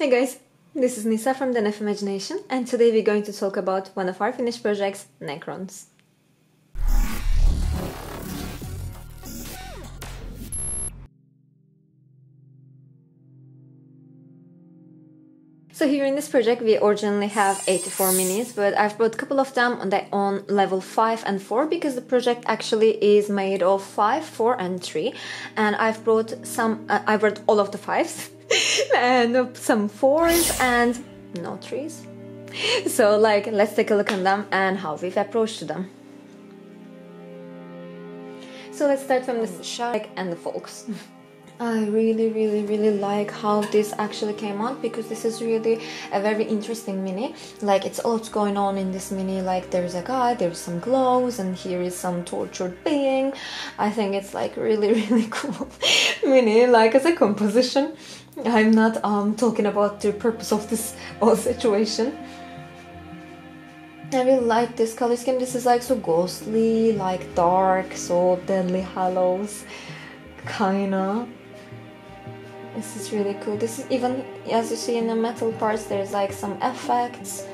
Hey guys, this is Nisa from the Nef Imagination, and today we're going to talk about one of our finished projects, Necrons. So here in this project we originally have 84 minis, but I've brought a couple of them on their own level 5 and 4 because the project actually is made of 5, 4 and 3, and I've brought some, I brought all of the 5s and some 4s and no 3s. So like, let's take a look at them and how we've approached them. So let's start from the Szarekh and the folks. I really like how this actually came out, because this is really a very interesting mini. Like, it's a lot going on in this mini. Like, there's a guy, there's some glows, and here is some tortured being. I think it's like really cool mini, like as a composition. I'm not talking about the purpose of this whole situation. I really like this color scheme. This is like so ghostly, like dark, so Deadly Hallows kinda. This is really cool. This is even, as you see in the metal parts, there's like some effects.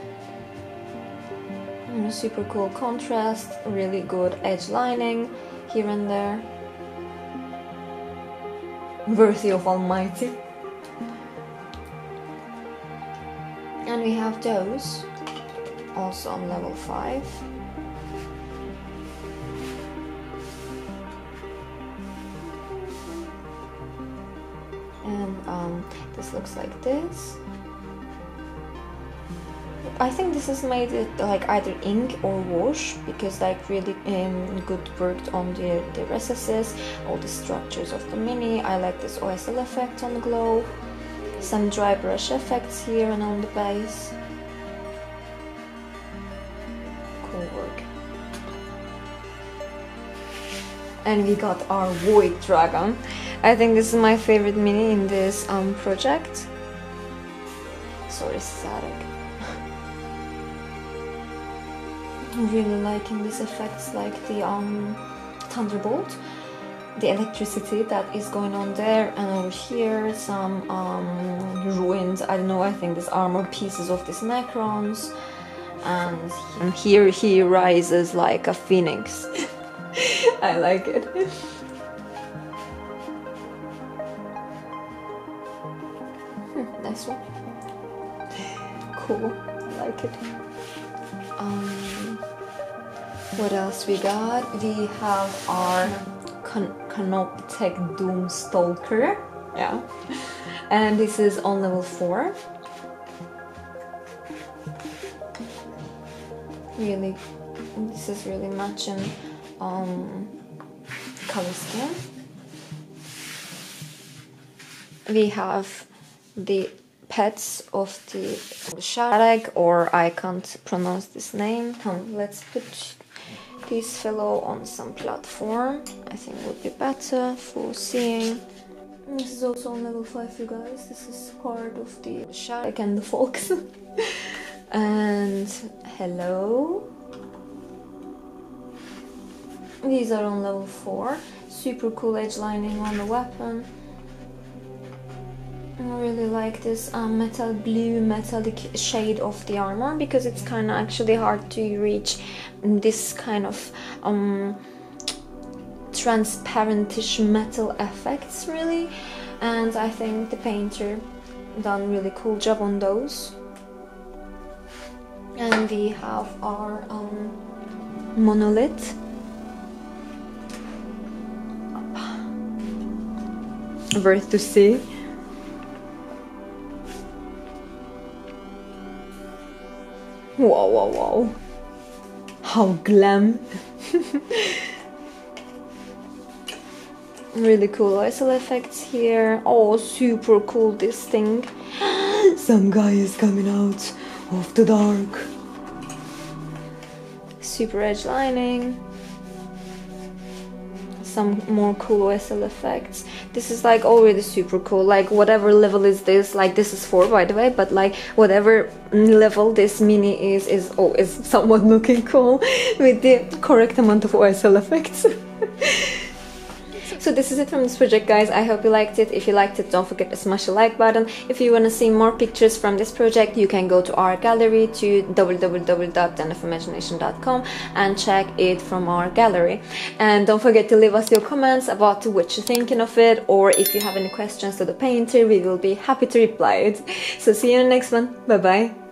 You know, super cool contrast, really good edge lining here and there. Worthy of Almighty. And we have those, also on level 5. And this looks like this. I think this is made with like either ink or wash, because like really good work on the recesses, all the structures of the mini. I like this OSL effect on the glow, some dry brush effects here and on the base. Cool work. And we got our Void Dragon. I think this is my favorite mini in this project. Sorry, Szarekh. I'm really liking these effects, like the thunderbolt, the electricity that is going on there, and over here some ruins. I don't know, I think these armor pieces of these Necrons, and here he rises like a phoenix. I like it. Nice one. Cool, I like it. What else we got? We have our Canoptech Doom Stalker. Yeah. And this is on level 4. Really, this is really matching color scheme. We have the pets of the Szarekh, or I can't pronounce this name. Let's put this fellow on some platform. I think would be better for seeing. This is also on level 5, you guys. This is part of the Szarekh and the folks. And hello. These are on level 4. Super cool edge lining on the weapon. I really like this metal blue metallic shade of the armor, because it's kind of actually hard to reach this kind of transparentish metal effects, really. And I think the painter done a really cool job on those. And we have our monolith. Worth to see. Wow, wow, wow. How glam. Really cool ISO effects here. Oh, super cool this thing. Some guy is coming out of the dark. Super edge lining. Some more cool OSL effects. This is like already super cool. Like, whatever level is this, like this is 4, by the way, but like whatever level this mini is always somewhat looking cool with the correct amount of OSL effects. So this is it from this project, guys. I hope you liked it. If you liked it, don't forget to smash the like button. If you want to see more pictures from this project, you can go to our gallery to www.nefimagination.com and check it from our gallery. And don't forget to leave us your comments about what you're thinking of it, or if you have any questions to the painter, we will be happy to reply it. So see you in the next one. Bye bye.